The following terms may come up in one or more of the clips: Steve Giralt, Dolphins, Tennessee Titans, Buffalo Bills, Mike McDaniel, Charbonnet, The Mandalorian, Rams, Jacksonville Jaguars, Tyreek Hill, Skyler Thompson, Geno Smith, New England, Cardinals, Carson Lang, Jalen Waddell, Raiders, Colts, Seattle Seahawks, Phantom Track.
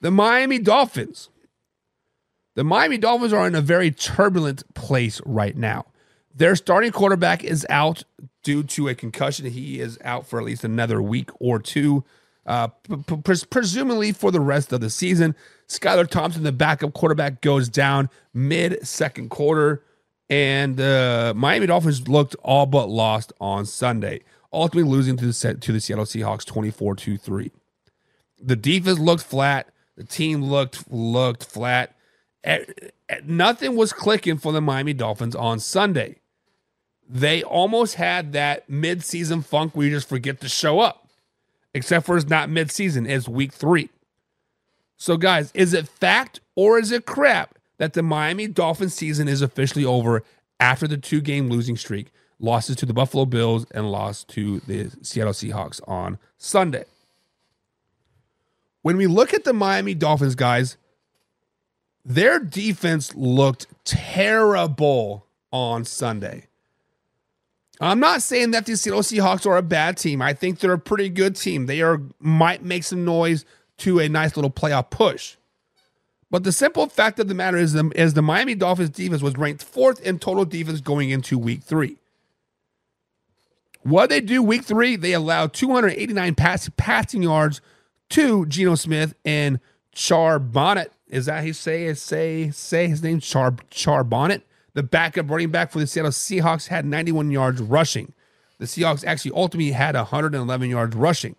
the Miami Dolphins. The Miami Dolphins are in a very turbulent place right now. Their starting quarterback is out due to a concussion. He is out for at least another week or two, presumably for the rest of the season. Skyler Thompson, the backup quarterback, goes down mid-second quarter, and the Miami Dolphins looked all but lost on Sunday, ultimately losing to the Seattle Seahawks 24-3. The defense looked flat. The team looked flat. Nothing was clicking for the Miami Dolphins on Sunday. They almost had that mid-season funk where you just forget to show up, except for it's not mid-season. It's week three. So, guys, is it fact or is it crap that the Miami Dolphins season is officially over after the two-game losing streak, losses to the Buffalo Bills and loss to the Seattle Seahawks on Sunday? When we look at the Miami Dolphins, guys, their defense looked terrible on Sunday. I'm not saying that the Seattle Seahawks are a bad team. I think they're a pretty good team. They might make some noise to a nice little playoff push. But the simple fact of the matter is the Miami Dolphins defense was ranked 4th in total defense going into week 3. What they do week 3, they allowed 289 passing yards to Geno Smith and Charbonnet. Is that how you say his name? Charbonnet. The backup running back for the Seattle Seahawks had 91 yards rushing. The Seahawks actually ultimately had 111 yards rushing.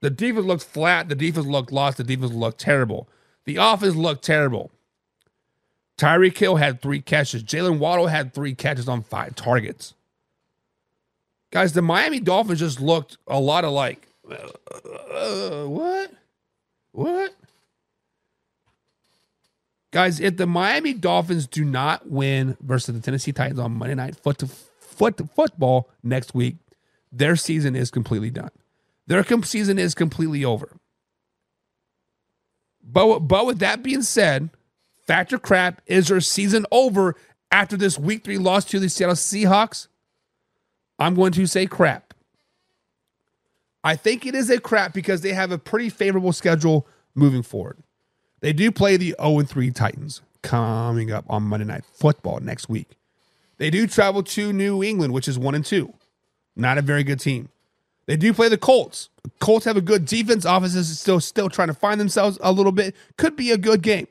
The defense looked flat. The defense looked lost. The defense looked terrible. The offense looked terrible. Tyreek Hill had 3 catches. Jalen Waddell had 3 catches on 5 targets. Guys, the Miami Dolphins just looked a lot alike. What? Guys, if the Miami Dolphins do not win versus the Tennessee Titans on Monday Night Football next week, their season is completely done. Their season is completely over. But with that being said, fact or crap, is their season over after this week 3 loss to the Seattle Seahawks? I'm going to say crap. I think it is a crap because they have a pretty favorable schedule moving forward. They do play the 0-3 Titans coming up on Monday Night Football next week. They do travel to New England, which is 1-2. Not a very good team. They do play the Colts. The Colts have a good defense. Offense is still trying to find themselves a little bit. Could be a good game.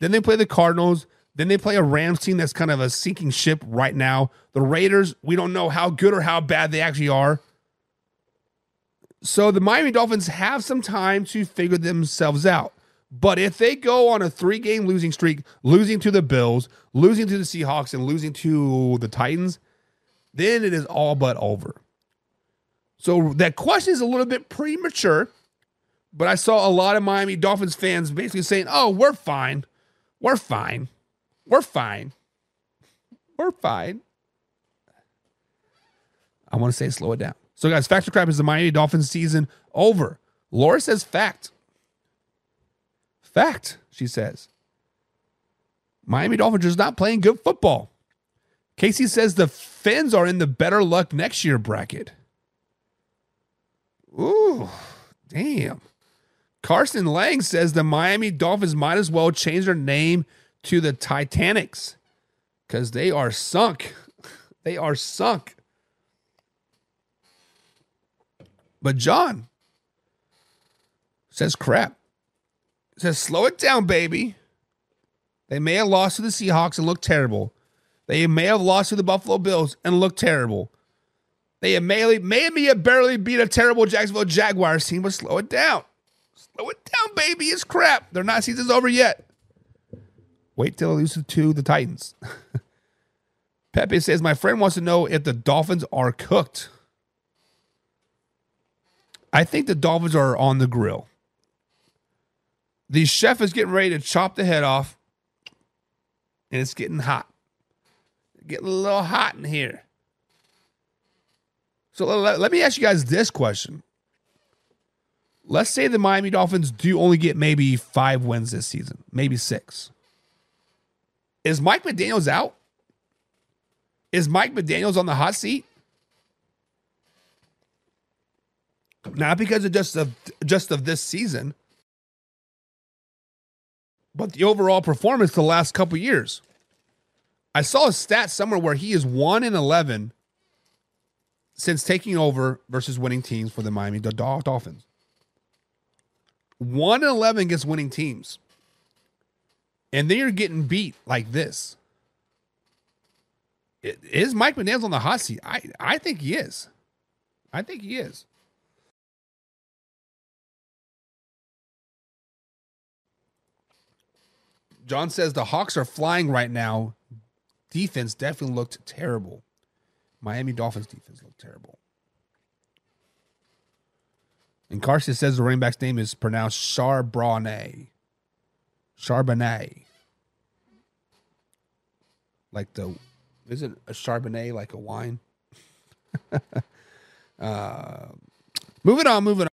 Then they play the Cardinals. Then they play a Rams team that's kind of a sinking ship right now. The Raiders, we don't know how good or how bad they actually are. So the Miami Dolphins have some time to figure themselves out. But if they go on a 3-game losing streak, losing to the Bills, losing to the Seahawks, and losing to the Titans, then it is all but over. So that question is a little bit premature, but I saw a lot of Miami Dolphins fans basically saying, oh, we're fine. I want to say slow it down. So, guys, fact or crap, is the Miami Dolphins season over? Laura says fact. Fact, she says. Miami Dolphins is not playing good football. Casey says the Fins are in the better luck next year bracket. Ooh, damn. Carson Lang says the Miami Dolphins might as well change their name to the Titanics because they are sunk. They are sunk. But John says crap. Says, slow it down, baby. They may have lost to the Seahawks and looked terrible. They may have lost to the Buffalo Bills and looked terrible. They may have barely beat a terrible Jacksonville Jaguars team, but slow it down. Slow it down, baby. It's crap. They're not season's over yet. Wait till they lose to the Titans. Pepe says, my friend wants to know if the Dolphins are cooked. I think the Dolphins are on the grill. The chef is getting ready to chop the head off, and it's getting hot. Getting a little hot in here. So let me ask you guys this question. Let's say the Miami Dolphins do only get maybe 5 wins this season, maybe 6. Is Mike McDaniel's out? Is Mike McDaniel's on the hot seat? Not because of just of this season. but the overall performance the last couple years. I saw a stat somewhere where he is 1-11 since taking over versus winning teams for the Miami Dolphins. 1-11 against winning teams. And then you're getting beat like this. Is Mike McDaniel on the hot seat? I think he is. I think he is. John says the Hawks are flying right now. Defense definitely looked terrible. Miami Dolphins defense looked terrible. And Carson says the running back's name is pronounced Charbonnet. Charbonnet. Like the... Isn't a Charbonnet like a wine? Moving on.